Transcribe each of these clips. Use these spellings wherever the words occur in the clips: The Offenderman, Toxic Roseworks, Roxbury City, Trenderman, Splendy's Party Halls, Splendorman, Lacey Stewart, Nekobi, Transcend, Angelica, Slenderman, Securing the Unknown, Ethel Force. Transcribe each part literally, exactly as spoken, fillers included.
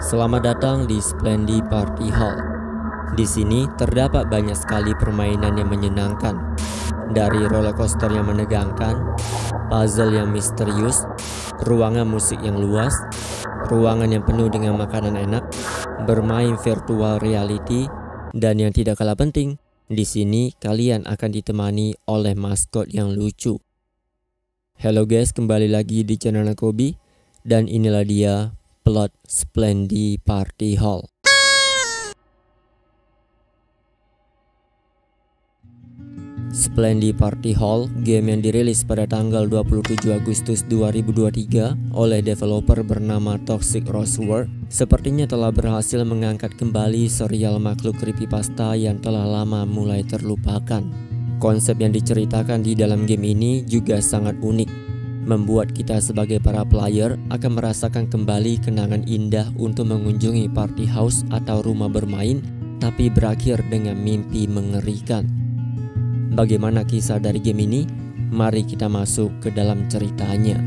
Selamat datang di Splendy's Party Hall. Di sini terdapat banyak sekali permainan yang menyenangkan, dari roller coaster yang menegangkan, puzzle yang misterius, ruangan musik yang luas, ruangan yang penuh dengan makanan enak, bermain virtual reality, dan yang tidak kalah penting, di sini kalian akan ditemani oleh maskot yang lucu. Hello guys, kembali lagi di channel Nekobi, dan inilah dia plot Splendy's Party Hall. Splendy's Party Hall, game yang dirilis pada tanggal dua puluh tujuh Agustus dua ribu dua puluh tiga oleh developer bernama Toxic Roseworks, sepertinya telah berhasil mengangkat kembali serial makhluk creepypasta yang telah lama mulai terlupakan. Konsep yang diceritakan di dalam game ini juga sangat unik, membuat kita sebagai para player akan merasakan kembali kenangan indah untuk mengunjungi party house atau rumah bermain, tapi berakhir dengan mimpi mengerikan. Bagaimana kisah dari game ini? Mari kita masuk ke dalam ceritanya.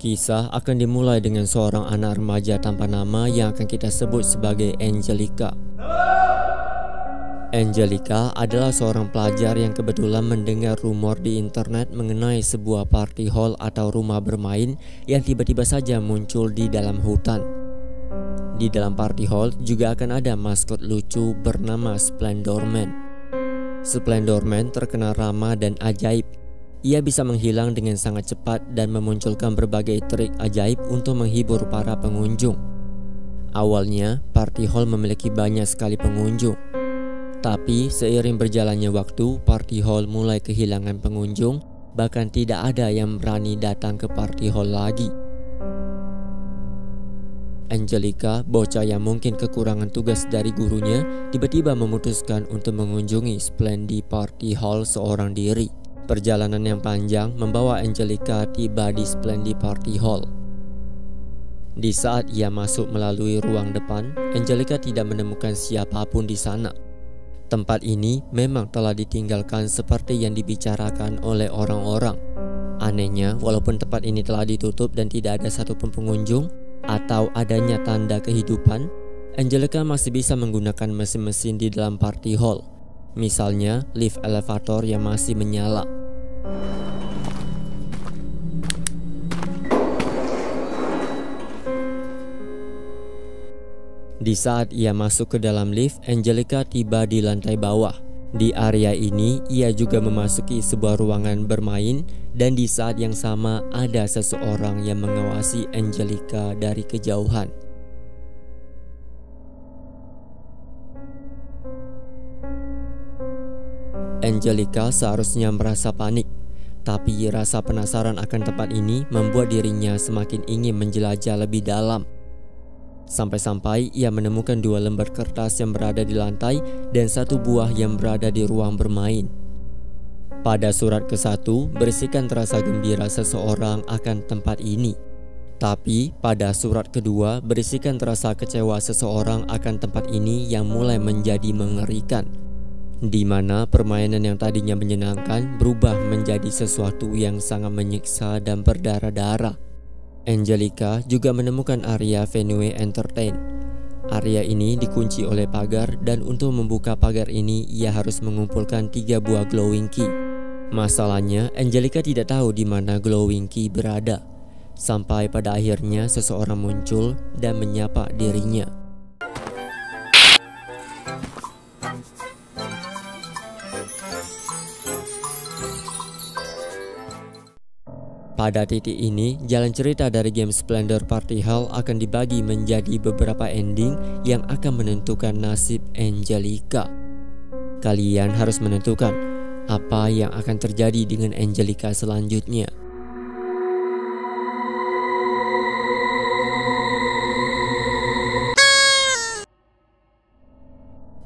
Kisah akan dimulai dengan seorang anak remaja tanpa nama yang akan kita sebut sebagai Angelica. Angelica adalah seorang pelajar yang kebetulan mendengar rumor di internet mengenai sebuah party hall atau rumah bermain yang tiba-tiba saja muncul di dalam hutan. Di dalam party hall juga akan ada maskot lucu bernama Splendorman. Splendorman terkenal ramah dan ajaib. Ia bisa menghilang dengan sangat cepat dan memunculkan berbagai trik ajaib untuk menghibur para pengunjung. Awalnya, party hall memiliki banyak sekali pengunjung. Tapi, seiring berjalannya waktu, party hall mulai kehilangan pengunjung, bahkan tidak ada yang berani datang ke party hall lagi. Angelica, bocah yang mungkin kekurangan tugas dari gurunya, tiba-tiba memutuskan untuk mengunjungi Splendy's Party Hall seorang diri. Perjalanan yang panjang membawa Angelica tiba di Splendy's Party Hall. Di saat ia masuk melalui ruang depan, Angelica tidak menemukan siapapun di sana. Tempat ini memang telah ditinggalkan seperti yang dibicarakan oleh orang-orang. Anehnya, walaupun tempat ini telah ditutup dan tidak ada satupun pengunjung atau adanya tanda kehidupan, Angelica masih bisa menggunakan mesin-mesin di dalam party hall. Misalnya, lift elevator yang masih menyala. Di saat ia masuk ke dalam lift, Angelica tiba di lantai bawah. Di area ini, ia juga memasuki sebuah ruangan bermain, dan di saat yang sama ada seseorang yang mengawasi Angelica dari kejauhan. Angelica seharusnya merasa panik, tapi rasa penasaran akan tempat ini membuat dirinya semakin ingin menjelajah lebih dalam. Sampai-sampai ia menemukan dua lembar kertas yang berada di lantai dan satu buah yang berada di ruang bermain. Pada surat kesatu berisikan terasa gembira seseorang akan tempat ini. Tapi pada surat kedua berisikan terasa kecewa seseorang akan tempat ini yang mulai menjadi mengerikan, di mana permainan yang tadinya menyenangkan berubah menjadi sesuatu yang sangat menyiksa dan berdarah-darah. Angelica juga menemukan area Venue Entertain. Area ini dikunci oleh pagar, dan untuk membuka pagar ini ia harus mengumpulkan tiga buah glowing key. Masalahnya, Angelica tidak tahu di mana glowing key berada, sampai pada akhirnya seseorang muncul dan menyapa dirinya. Pada titik ini, jalan cerita dari game Splendy's Party Hall akan dibagi menjadi beberapa ending yang akan menentukan nasib Angelica. Kalian harus menentukan apa yang akan terjadi dengan Angelica selanjutnya.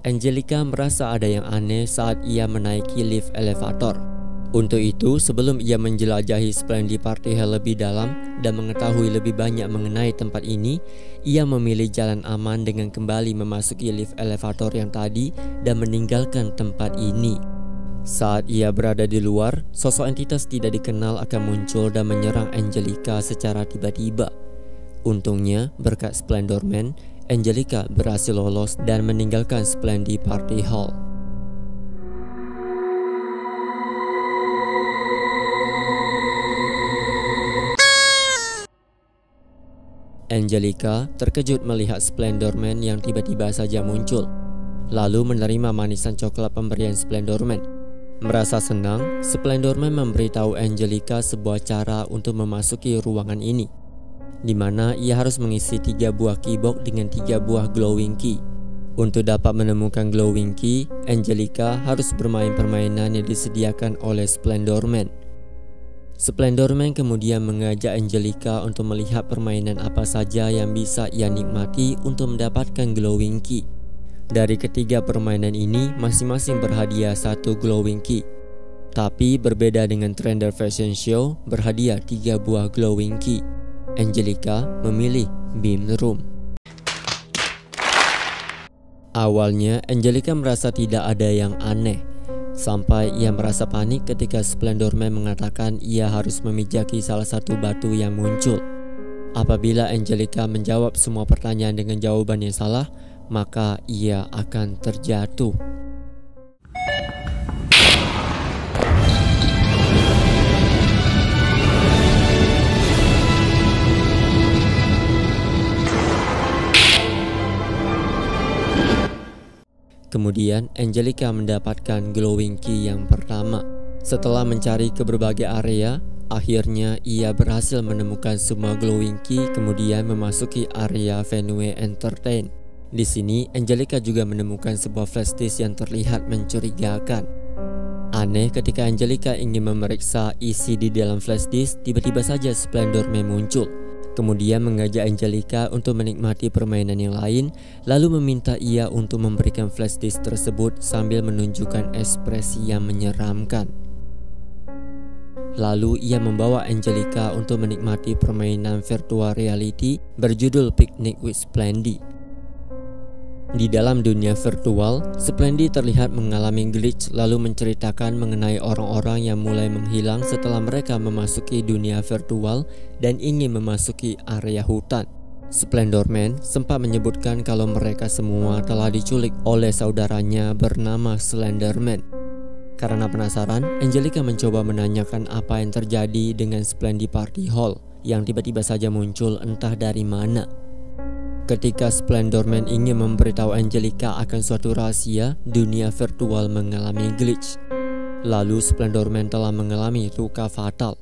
Angelica merasa ada yang aneh saat ia menaiki lift elevator. Untuk itu, sebelum ia menjelajahi Splendy's Party Hall lebih dalam dan mengetahui lebih banyak mengenai tempat ini, ia memilih jalan aman dengan kembali memasuki lift elevator yang tadi dan meninggalkan tempat ini. Saat ia berada di luar, sosok entitas tidak dikenal akan muncul dan menyerang Angelica secara tiba-tiba. Untungnya, berkat Splendorman, Angelica berhasil lolos dan meninggalkan Splendy's Party Hall. Angelica terkejut melihat Splendorman yang tiba-tiba saja muncul, lalu menerima manisan coklat pemberian Splendorman. Merasa senang, Splendorman memberitahu Angelica sebuah cara untuk memasuki ruangan ini, di mana ia harus mengisi tiga buah keybox dengan tiga buah glowing key. Untuk dapat menemukan glowing key, Angelica harus bermain permainan yang disediakan oleh Splendorman. Splendorman kemudian mengajak Angelica untuk melihat permainan apa saja yang bisa ia nikmati untuk mendapatkan glowing key. Dari ketiga permainan ini, masing-masing berhadiah satu glowing key. Tapi berbeda dengan Trender Fashion Show, berhadiah tiga buah glowing key. Angelica memilih Beam Room. Awalnya, Angelica merasa tidak ada yang aneh, sampai ia merasa panik ketika Splendorman mengatakan ia harus memijaki salah satu batu yang muncul. Apabila Angelica menjawab semua pertanyaan dengan jawaban yang salah, maka ia akan terjatuh. Kemudian, Angelica mendapatkan glowing key yang pertama. Setelah mencari ke berbagai area, akhirnya ia berhasil menemukan semua glowing key, kemudian memasuki area Venue Entertain. Di sini, Angelica juga menemukan sebuah flash disk yang terlihat mencurigakan. Aneh, ketika Angelica ingin memeriksa isi di dalam flash disk, tiba-tiba saja Splendorman muncul. Kemudian mengajak Angelica untuk menikmati permainan yang lain, lalu meminta ia untuk memberikan flash disk tersebut sambil menunjukkan ekspresi yang menyeramkan. Lalu ia membawa Angelica untuk menikmati permainan virtual reality berjudul Picnic with Splendy. Di dalam dunia virtual, Splendy terlihat mengalami glitch lalu menceritakan mengenai orang-orang yang mulai menghilang setelah mereka memasuki dunia virtual dan ingin memasuki area hutan. Splendorman sempat menyebutkan kalau mereka semua telah diculik oleh saudaranya bernama Slenderman. Karena penasaran, Angelica mencoba menanyakan apa yang terjadi dengan Splendy's Party Hall yang tiba-tiba saja muncul entah dari mana. Ketika Splendorman ingin memberitahu Angelica akan suatu rahasia, dunia virtual mengalami glitch. Lalu Splendorman telah mengalami luka fatal.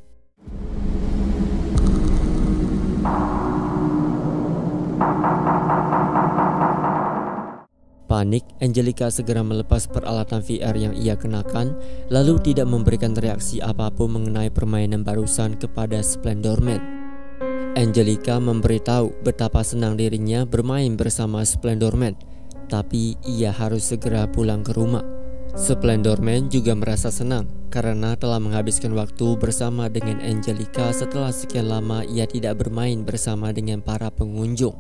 Panik, Angelica segera melepas peralatan V R yang ia kenakan, lalu tidak memberikan reaksi apapun mengenai permainan barusan kepada Splendorman. Angelica memberitahu betapa senang dirinya bermain bersama Splendorman, tapi ia harus segera pulang ke rumah. Splendorman juga merasa senang karena telah menghabiskan waktu bersama dengan Angelica setelah sekian lama ia tidak bermain bersama dengan para pengunjung.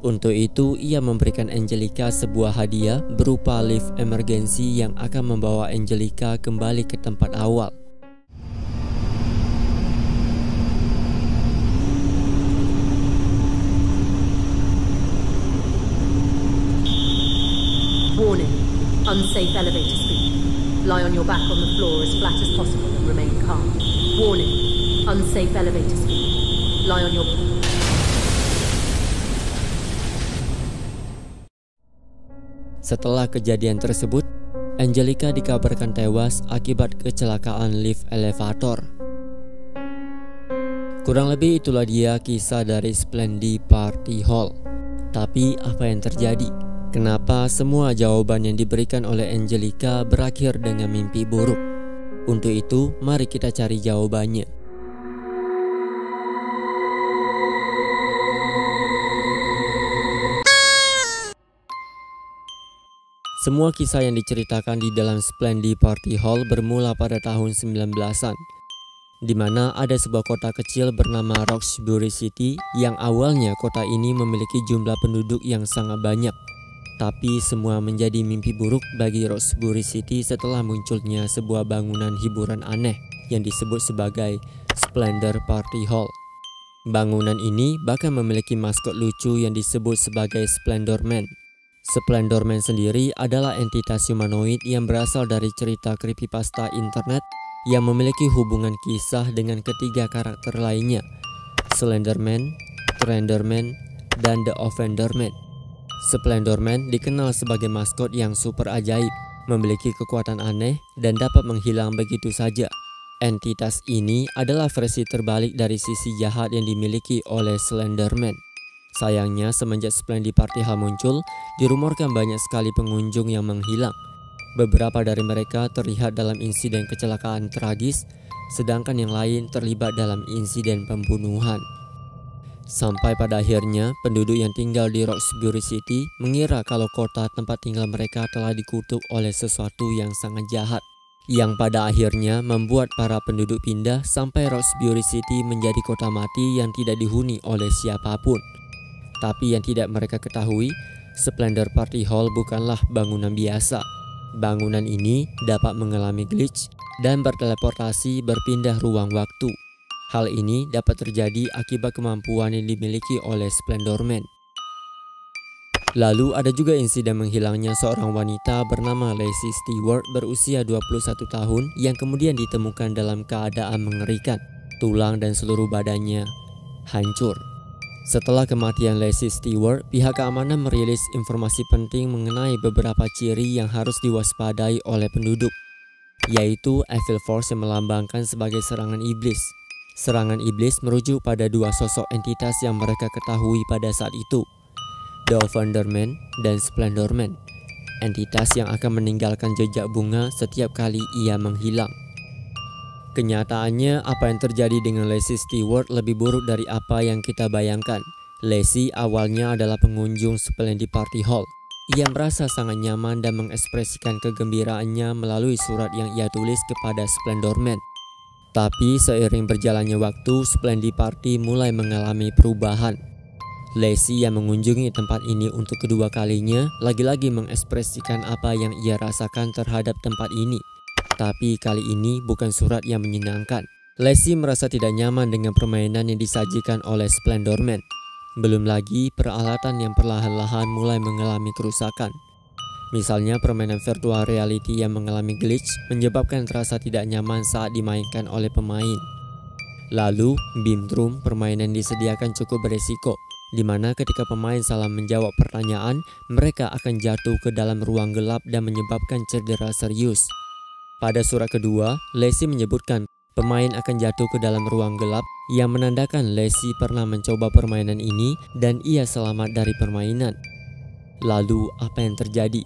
Untuk itu, ia memberikan Angelica sebuah hadiah berupa lift emergency yang akan membawa Angelica kembali ke tempat awal. Unsafe elevator speed. Lie on your back on the floor as flat as possible and remain calm. Warning. Unsafe elevator speed. Lie on your... Setelah kejadian tersebut, Angelica dikabarkan tewas akibat kecelakaan lift elevator. Kurang lebih itulah dia kisah dari Splendy's Party Hall. Tapi apa yang terjadi? Kenapa semua jawaban yang diberikan oleh Angelica berakhir dengan mimpi buruk? Untuk itu, mari kita cari jawabannya. Semua kisah yang diceritakan di dalam Splendy's Party Hall bermula pada tahun sembilan belasan. Di mana ada sebuah kota kecil bernama Roxbury City yang awalnya kota ini memiliki jumlah penduduk yang sangat banyak. Tapi semua menjadi mimpi buruk bagi Roxbury City setelah munculnya sebuah bangunan hiburan aneh yang disebut sebagai Splendor Party Hall. Bangunan ini bahkan memiliki maskot lucu yang disebut sebagai Splendorman. Splendorman sendiri adalah entitas humanoid yang berasal dari cerita creepypasta internet yang memiliki hubungan kisah dengan ketiga karakter lainnya, Slenderman, Trenderman, dan The Offenderman. Splendorman dikenal sebagai maskot yang super ajaib, memiliki kekuatan aneh dan dapat menghilang begitu saja. Entitas ini adalah versi terbalik dari sisi jahat yang dimiliki oleh Slenderman. Sayangnya semenjak Splendy's Party Halls muncul, dirumorkan banyak sekali pengunjung yang menghilang. Beberapa dari mereka terlihat dalam insiden kecelakaan tragis, sedangkan yang lain terlibat dalam insiden pembunuhan. Sampai pada akhirnya, penduduk yang tinggal di Roxbury City mengira kalau kota tempat tinggal mereka telah dikutuk oleh sesuatu yang sangat jahat, yang pada akhirnya membuat para penduduk pindah sampai Roxbury City menjadi kota mati yang tidak dihuni oleh siapapun. Tapi yang tidak mereka ketahui, Splendor Party Hall bukanlah bangunan biasa. Bangunan ini dapat mengalami glitch dan berteleportasi berpindah ruang waktu. Hal ini dapat terjadi akibat kemampuan yang dimiliki oleh Splendorman. Lalu ada juga insiden menghilangnya seorang wanita bernama Lacey Stewart berusia dua puluh satu tahun yang kemudian ditemukan dalam keadaan mengerikan. Tulang dan seluruh badannya hancur. Setelah kematian Lacey Stewart, pihak keamanan merilis informasi penting mengenai beberapa ciri yang harus diwaspadai oleh penduduk, yaitu Ethel Force yang melambangkan sebagai serangan iblis. Serangan iblis merujuk pada dua sosok entitas yang mereka ketahui pada saat itu, The Offenderman dan Splendorman, entitas yang akan meninggalkan jejak bunga setiap kali ia menghilang. Kenyataannya, apa yang terjadi dengan Lacey Stewart lebih buruk dari apa yang kita bayangkan. Lacey awalnya adalah pengunjung Splendy's Party Hall. Ia merasa sangat nyaman dan mengekspresikan kegembiraannya melalui surat yang ia tulis kepada Splendorman. Tapi seiring berjalannya waktu, Splendy's Party mulai mengalami perubahan. Lacey yang mengunjungi tempat ini untuk kedua kalinya lagi-lagi mengekspresikan apa yang ia rasakan terhadap tempat ini. Tapi kali ini bukan surat yang menyenangkan. Lacey merasa tidak nyaman dengan permainan yang disajikan oleh Splendorman. Belum lagi peralatan yang perlahan-lahan mulai mengalami kerusakan. Misalnya permainan virtual reality yang mengalami glitch menyebabkan terasa tidak nyaman saat dimainkan oleh pemain. Lalu, Bimtrum, permainan disediakan cukup beresiko, di mana ketika pemain salah menjawab pertanyaan, mereka akan jatuh ke dalam ruang gelap dan menyebabkan cedera serius. Pada surat kedua, Lacey menyebutkan pemain akan jatuh ke dalam ruang gelap yang menandakan Lacey pernah mencoba permainan ini dan ia selamat dari permainan. Lalu apa yang terjadi?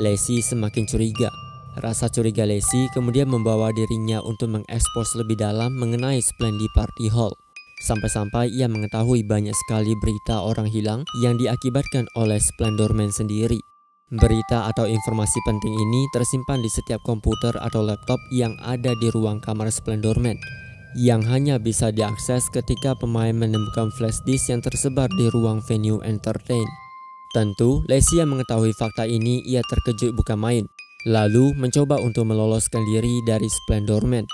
Lacey semakin curiga. Rasa curiga Lacey kemudian membawa dirinya untuk mengekspos lebih dalam mengenai Splendy's Party Hall. Sampai-sampai ia mengetahui banyak sekali berita orang hilang yang diakibatkan oleh Splendorman sendiri. Berita atau informasi penting ini tersimpan di setiap komputer atau laptop yang ada di ruang kamar Splendorman, yang hanya bisa diakses ketika pemain menemukan flash disk yang tersebar di ruang venue entertain. Tentu, Lacey yang mengetahui fakta ini ia terkejut bukan main, lalu mencoba untuk meloloskan diri dari Splendorman.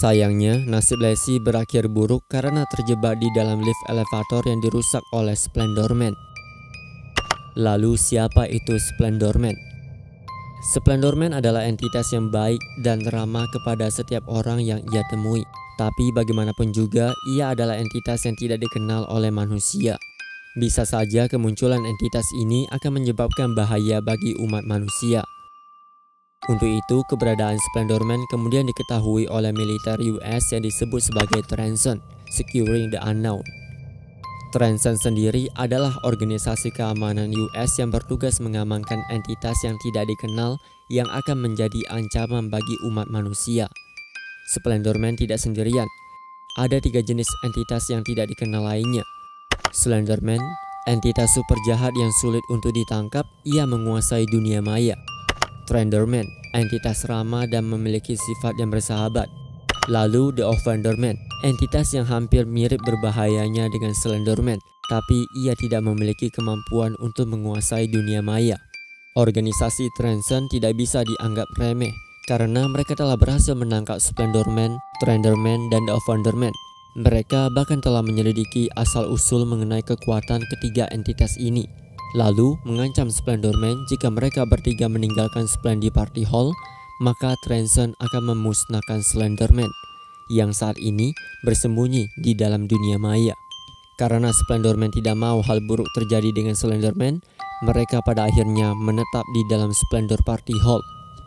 Sayangnya, nasib Lacey berakhir buruk karena terjebak di dalam lift elevator yang dirusak oleh Splendorman. Lalu siapa itu Splendorman? Splendorman adalah entitas yang baik dan ramah kepada setiap orang yang ia temui. Tapi bagaimanapun juga, ia adalah entitas yang tidak dikenal oleh manusia. Bisa saja kemunculan entitas ini akan menyebabkan bahaya bagi umat manusia. Untuk itu, keberadaan Splendorman kemudian diketahui oleh militer U S yang disebut sebagai Transcend, Securing the Unknown. Transcend sendiri adalah organisasi keamanan U S yang bertugas mengamankan entitas yang tidak dikenal yang akan menjadi ancaman bagi umat manusia. Splendorman tidak sendirian. Ada tiga jenis entitas yang tidak dikenal lainnya. Slenderman, entitas super jahat yang sulit untuk ditangkap, ia menguasai dunia maya. Trenderman, entitas ramah dan memiliki sifat yang bersahabat. Lalu The Offenderman, entitas yang hampir mirip berbahayanya dengan Slenderman, tapi ia tidak memiliki kemampuan untuk menguasai dunia maya. Organisasi Transcend tidak bisa dianggap remeh karena mereka telah berhasil menangkap Splendorman, Trenderman, dan The Offenderman. Mereka bahkan telah menyelidiki asal-usul mengenai kekuatan ketiga entitas ini, lalu mengancam Splendorman jika mereka bertiga meninggalkan Splendy's Party Hall, maka Transcend akan memusnahkan Slenderman yang saat ini bersembunyi di dalam dunia maya. Karena Splendorman tidak mau hal buruk terjadi dengan Slenderman, mereka pada akhirnya menetap di dalam Splendor Party Hall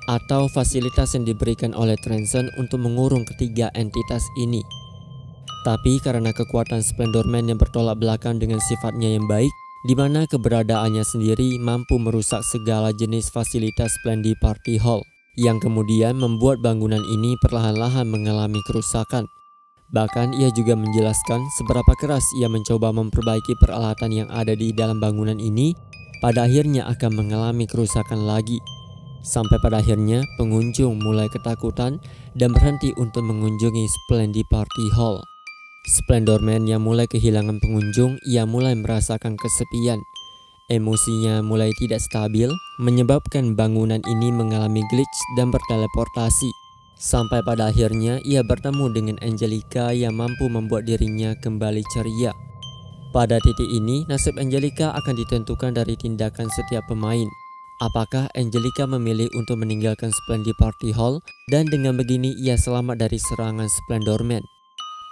atau fasilitas yang diberikan oleh Transcend untuk mengurung ketiga entitas ini. Tapi karena kekuatan Splendorman yang bertolak belakang dengan sifatnya yang baik, di mana keberadaannya sendiri mampu merusak segala jenis fasilitas Splendor Party Hall, yang kemudian membuat bangunan ini perlahan-lahan mengalami kerusakan. Bahkan ia juga menjelaskan seberapa keras ia mencoba memperbaiki peralatan yang ada di dalam bangunan ini, pada akhirnya akan mengalami kerusakan lagi. Sampai pada akhirnya pengunjung mulai ketakutan dan berhenti untuk mengunjungi Splendy's Party Hall. Splendorman yang mulai kehilangan pengunjung, ia mulai merasakan kesepian. Emosinya mulai tidak stabil, menyebabkan bangunan ini mengalami glitch dan berteleportasi. Sampai pada akhirnya ia bertemu dengan Angelica yang mampu membuat dirinya kembali ceria. Pada titik ini, nasib Angelica akan ditentukan dari tindakan setiap pemain. Apakah Angelica memilih untuk meninggalkan Splendy's Party Hall dan dengan begini ia selamat dari serangan Splendorman?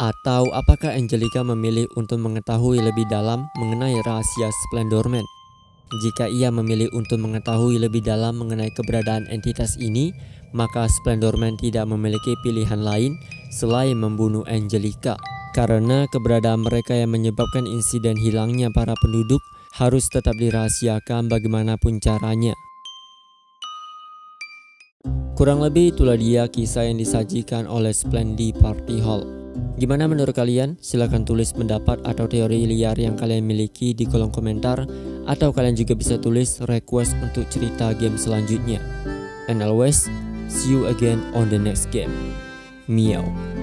Atau apakah Angelica memilih untuk mengetahui lebih dalam mengenai rahasia Splendorman? Jika ia memilih untuk mengetahui lebih dalam mengenai keberadaan entitas ini, maka Splendorman tidak memiliki pilihan lain selain membunuh Angelica. Karena keberadaan mereka yang menyebabkan insiden hilangnya para penduduk harus tetap dirahasiakan bagaimanapun caranya. Kurang lebih itulah dia kisah yang disajikan oleh Splendy's Party Hall. Gimana menurut kalian? Silahkan tulis pendapat atau teori liar yang kalian miliki di kolom komentar, atau kalian juga bisa tulis request untuk cerita game selanjutnya. And always, see you again on the next game. Meow.